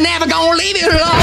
Never gonna leave you alone.